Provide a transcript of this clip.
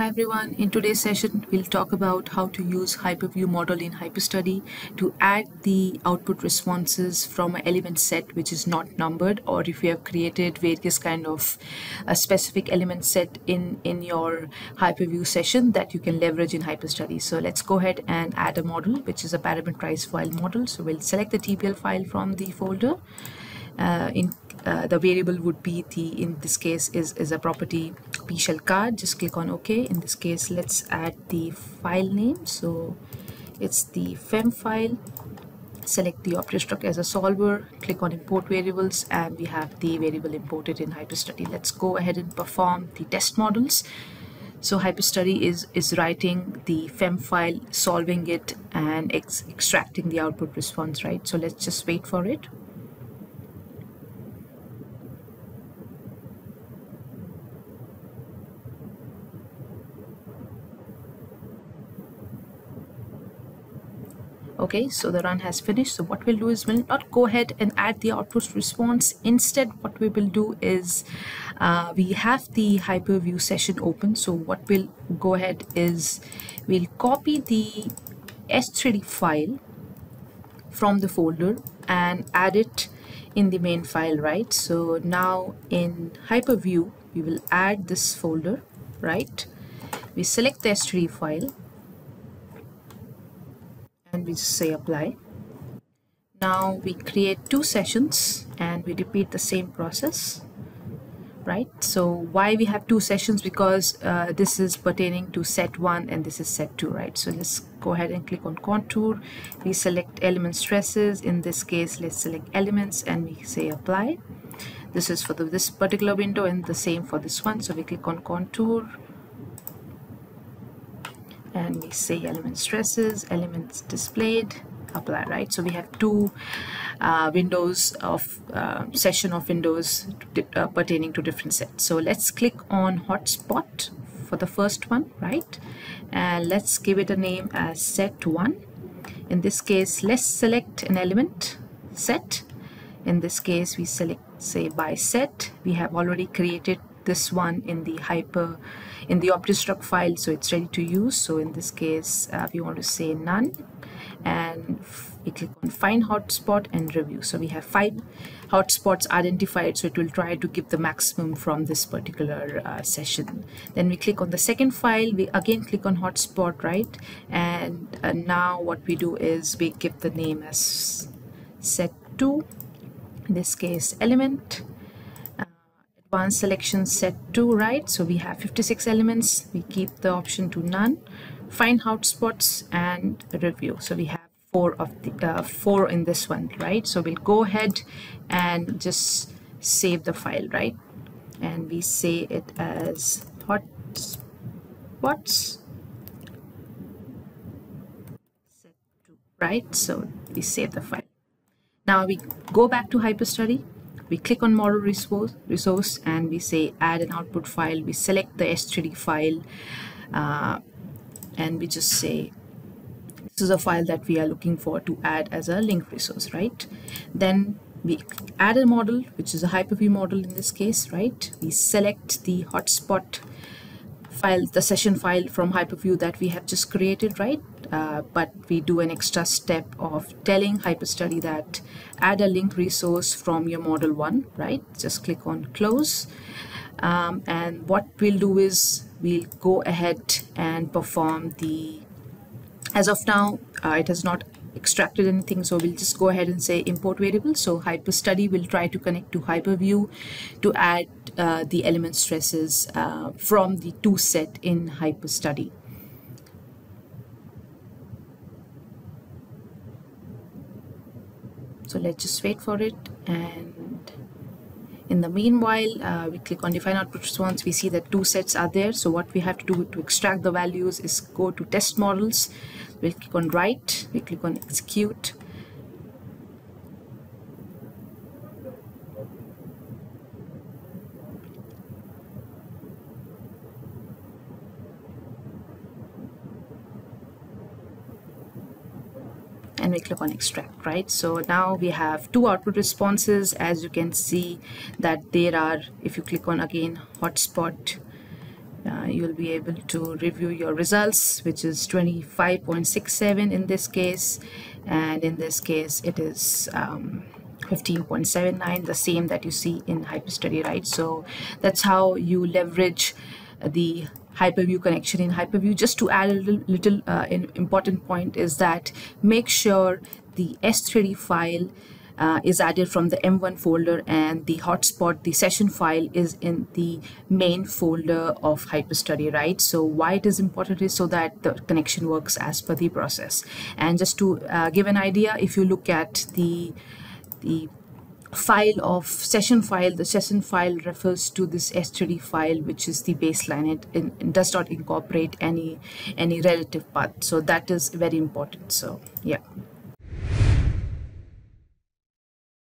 Hi everyone, in today's session we'll talk about how to use HyperView model in HyperStudy to add the output responses from an element set which is not numbered, or if you have created various kind of a specific element set in your HyperView session that you can leverage in HyperStudy. So let's go ahead and add a model which is a parameterized file model. So we'll select the TPL file from the folder. The variable would be the, in this case is a property PShell card. Just click on OK. In this case, let's add the file name. So it's the FEM file. Select the OptiStruct as a solver. Click on import variables, and we have the variable imported in HyperStudy. Let's go ahead and perform the test models. So HyperStudy is writing the FEM file, solving it, and extracting the output response, right? So let's just wait for it. Okay, so the run has finished. So what we'll do is we'll not go ahead and add the output response. Instead, what we will do is we have the HyperView session open. So what we'll go ahead is we'll copy the S3D file from the folder and add it in the main file, right? So now in HyperView, we will add this folder, right? We select the S3D file. We just say apply. Now we create two sessions and we repeat the same process, right? So why we have two sessions? Because this is pertaining to set 1 and this is set 2, right? So let's go ahead and click on contour. We select element stresses. In this case, let's select elements and we say apply. This is for this particular window and the same for this one. So we click on contour. And we say element stresses, elements displayed, apply, right? So we have two windows of session of windows pertaining to different sets. So let's click on hotspot for the first one, right? And let's give it a name as set 1. In this case, let's select an element set. In this case, we select, say, by set. We have already created this one in the OptiStruct file, so it's ready to use. So in this case, we want to say none, and we click on find hotspot and review. So we have 5 hotspots identified, so it will try to give the maximum from this particular session. Then we click on the second file, we again click on hotspot, right? And now what we do is we give the name as set 2, in this case element one selection set 2, right? So we have 56 elements. We keep the option to none, find hotspots and review. So we have 4 of the 4 in this one, right? So we'll go ahead and just save the file, right? And we say it as hotspots set 2, right? So we save the file. Now we go back to HyperStudy. We click on model resource and we say add an output file. We select the S3D file and we just say this is a file that we are looking for to add as a link resource, right? Then we add a model which is a HyperView model in this case, right? We select the hotspot file, the session file from HyperView that we have just created, right? But we do an extra step of telling HyperStudy that add a link resource from your model 1, right? Just click on close. And what we'll do is we'll go ahead and perform the, as of now, it has not extracted anything, so we'll just go ahead and say import variable. So HyperStudy will try to connect to HyperView to add the element stresses from the 2 set in HyperStudy. So let's just wait for it, and in the meanwhile we click on define output response. We see that 2 sets are there, so what we have to do to extract the values is go to test models. We'll click on write, we click on execute. And we click on extract, right? So now we have 2 output responses. As you can see that there are, if you click on again hotspot you'll be able to review your results, which is 25.67 in this case, and in this case it is 15.79, the same that you see in HyperStudy, right? So that's how you leverage the HyperView connection in HyperView. Just to add a little important point is that make sure the S3D file is added from the M1 folder, and the hotspot, the session file, is in the main folder of HyperStudy, right? So why it is important is so that the connection works as per the process. And just to give an idea, if you look at the file of session file, the session file refers to this S3D file, which is the baseline. It does not incorporate any relative path, so that is very important. So yeah.